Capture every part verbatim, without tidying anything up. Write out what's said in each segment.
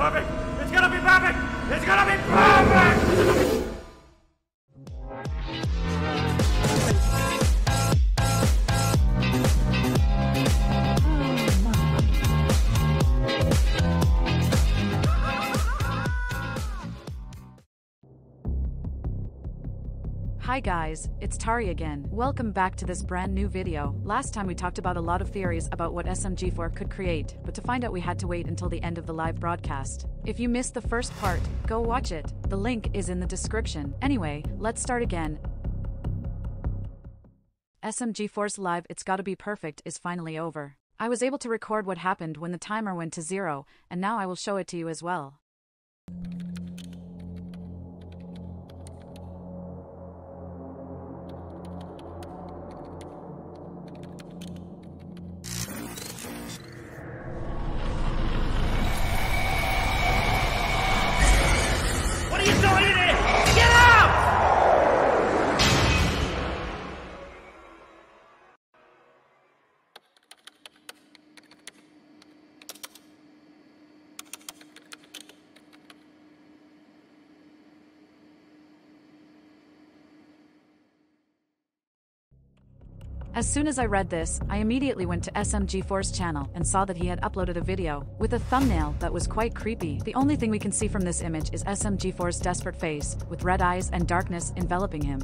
perfect! It's gonna be perfect! It's gonna be perfect! Hi guys, it's Tari again. Welcome back to this brand new video. Last time we talked about a lot of theories about what S M G four could create, but to find out we had to wait until the end of the live broadcast. If you missed the first part, go watch it. The link is in the description. Anyway, let's start again. S M G four's live It's Gotta Be Perfect is finally over. I was able to record what happened when the timer went to zero, and now I will show it to you as well. As soon as I read this, I immediately went to S M G four's channel and saw that he had uploaded a video with a thumbnail that was quite creepy. The only thing we can see from this image is S M G four's desperate face, with red eyes and darkness enveloping him.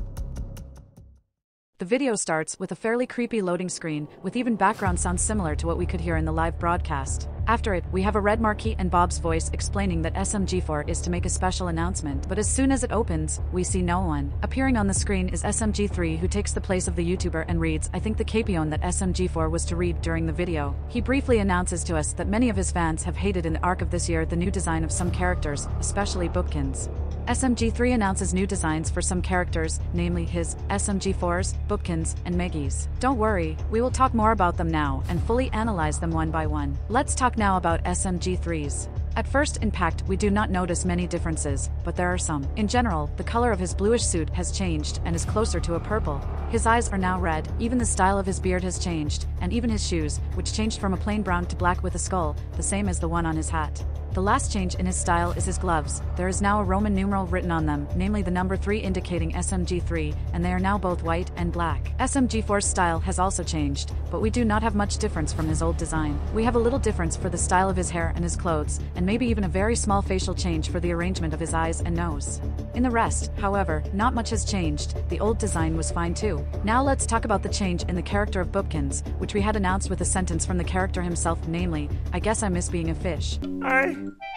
The video starts with a fairly creepy loading screen, with even background sounds similar to what we could hear in the live broadcast. After it, we have a red marquee and Bob's voice explaining that S M G four is to make a special announcement, but as soon as it opens, we see no one. Appearing on the screen is S M G three, who takes the place of the YouTuber and reads, I think, the capion that S M G four was to read during the video. He briefly announces to us that many of his fans have hated in the arc of this year the new design of some characters, especially Boopkins. S M G three announces new designs for some characters, namely his, S M G four's, Boopkins, and Meggy's. Don't worry, we will talk more about them now and fully analyze them one by one. Let's talk now about S M G three's. At first impact, we do not notice many differences, but there are some. In general, the color of his bluish suit has changed and is closer to a purple. His eyes are now red, even the style of his beard has changed, and even his shoes, which changed from a plain brown to black with a skull, the same as the one on his hat. The last change in his style is his gloves. There is now a Roman numeral written on them, namely the number three indicating S M G three, and they are now both white and black. S M G four's style has also changed, but we do not have much difference from his old design. We have a little difference for the style of his hair and his clothes, and maybe even a very small facial change for the arrangement of his eyes and nose. In the rest, however, not much has changed. The old design was fine too. Now let's talk about the change in the character of Boopkins, which we had announced with a sentence from the character himself, namely, I guess I miss being a fish. I...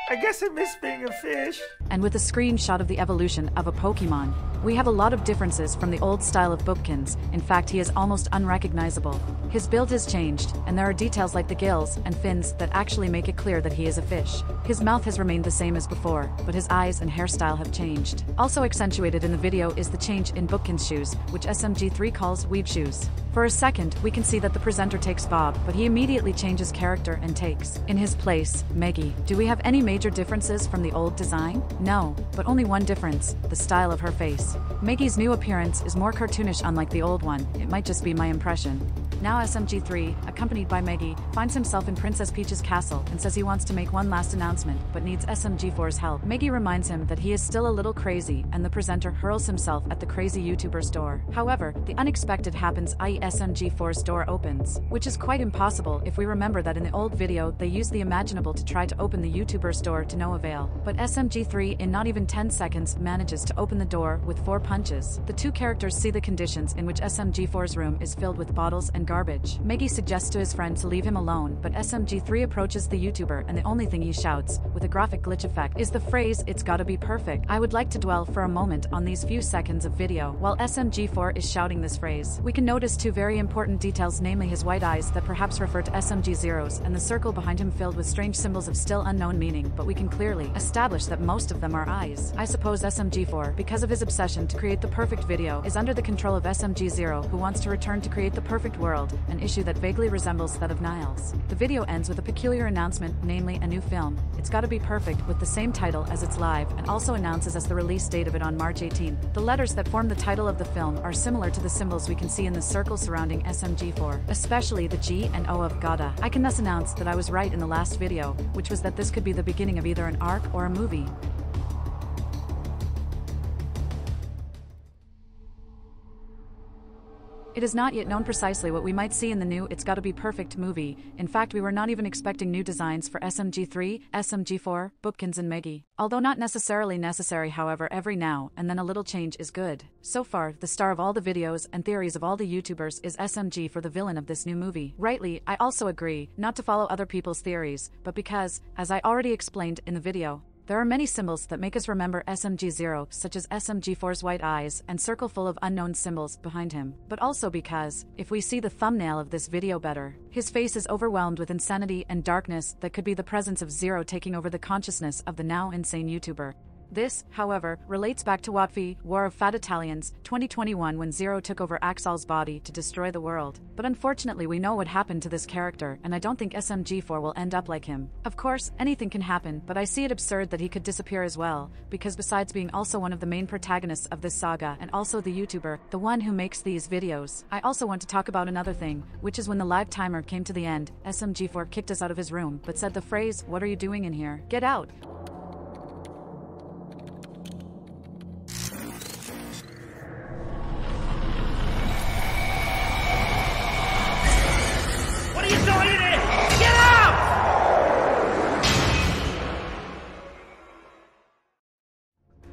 I guess I miss being a fish. And with a screenshot of the evolution of a Pokemon. We have a lot of differences from the old style of Boopkins. In fact, he is almost unrecognizable. His build has changed, and there are details like the gills and fins that actually make it clear that he is a fish. His mouth has remained the same as before, but his eyes and hairstyle have changed. Also accentuated in the video is the change in Boopkins' shoes, which S M G three calls weeb shoes. For a second, we can see that the presenter takes Bob, but he immediately changes character and takes, in his place, Meggy. Do we have any major differences from the old design? No, but only one difference, the style of her face. Meggy's new appearance is more cartoonish, unlike the old one. It might just be my impression. Now S M G three, accompanied by Meggy, finds himself in Princess Peach's castle and says he wants to make one last announcement, but needs S M G four's help. Meggy reminds him that he is still a little crazy, and the presenter hurls himself at the crazy YouTuber's door. However, the unexpected happens, that is S M G four's door opens, which is quite impossible if we remember that in the old video they used the imaginable to try to open the YouTuber's door to no avail. But S M G three, in not even ten seconds, manages to open the door with four punches. The two characters see the conditions in which S M G four's room is filled with bottles and garbage. Meggy suggests to his friend to leave him alone, but S M G three approaches the YouTuber, and the only thing he shouts, with a graphic glitch effect, is the phrase, it's gotta be perfect. I would like to dwell for a moment on these few seconds of video. While S M G four is shouting this phrase, we can notice two very important details, namely his white eyes that perhaps refer to S M G zero's, and the circle behind him filled with strange symbols of still unknown meaning, but we can clearly establish that most of them are eyes. I suppose S M G four, because of his obsession to create the perfect video, is under the control of S M G zero, who wants to return to create the perfect world world, an issue that vaguely resembles that of Niles. The video ends with a peculiar announcement, namely a new film, It's Gotta Be Perfect, with the same title as its live, and also announces as the release date of it on March eighteenth. The letters that form the title of the film are similar to the symbols we can see in the circle surrounding S M G four, especially the G and O of Gotta. I can thus announce that I was right in the last video, which was that this could be the beginning of either an arc or a movie. It is not yet known precisely what we might see in the new It's Gotta Be Perfect movie. In fact, we were not even expecting new designs for S M G three, S M G four, Boopkins and Meggy. Although not necessarily necessary, however, every now and then a little change is good. So far, the star of all the videos and theories of all the YouTubers is S M G for the villain of this new movie. Rightly, I also agree, not to follow other people's theories, but because, as I already explained in the video, there are many symbols that make us remember S M G zero, such as S M G four's white eyes and circle full of unknown symbols behind him. But also because, if we see the thumbnail of this video better, his face is overwhelmed with insanity and darkness that could be the presence of Zero taking over the consciousness of the now insane YouTuber. This, however, relates back to Watfi, War of Fat Italians, twenty twenty-one, when Zero took over Axel's body to destroy the world. But unfortunately, we know what happened to this character, and I don't think S M G four will end up like him. Of course, anything can happen, but I see it absurd that he could disappear as well, because besides being also one of the main protagonists of this saga and also the YouTuber, the one who makes these videos, I also want to talk about another thing, which is when the live timer came to the end, S M G four kicked us out of his room, but said the phrase, "What are you doing in here? Get out!"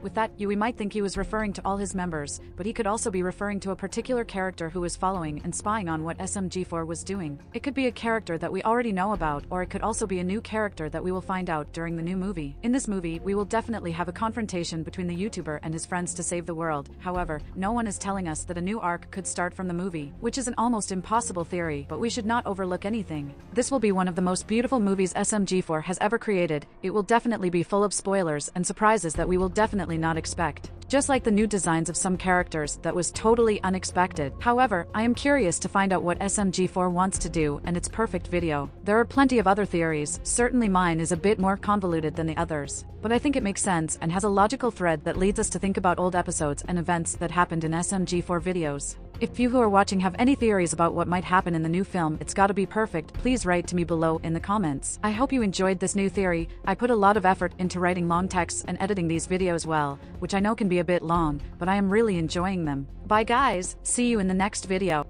With that, you we might think he was referring to all his members, but he could also be referring to a particular character who was following and spying on what S M G four was doing. It could be a character that we already know about, or it could also be a new character that we will find out during the new movie. In this movie, we will definitely have a confrontation between the YouTuber and his friends to save the world. However, no one is telling us that a new arc could start from the movie, which is an almost impossible theory, but we should not overlook anything. This will be one of the most beautiful movies S M G four has ever created. It will definitely be full of spoilers and surprises that we will definitely not expect, just like the new designs of some characters that was totally unexpected. However, I am curious to find out what S M G four wants to do and its perfect video. There are plenty of other theories, certainly mine is a bit more convoluted than the others, but I think it makes sense and has a logical thread that leads us to think about old episodes and events that happened in S M G four videos. If you who are watching have any theories about what might happen in the new film It's Gotta Be Perfect, please write to me below in the comments. I hope you enjoyed this new theory. I put a lot of effort into writing long texts and editing these videos well, which I know can be a bit long, but I am really enjoying them. Bye guys, see you in the next video.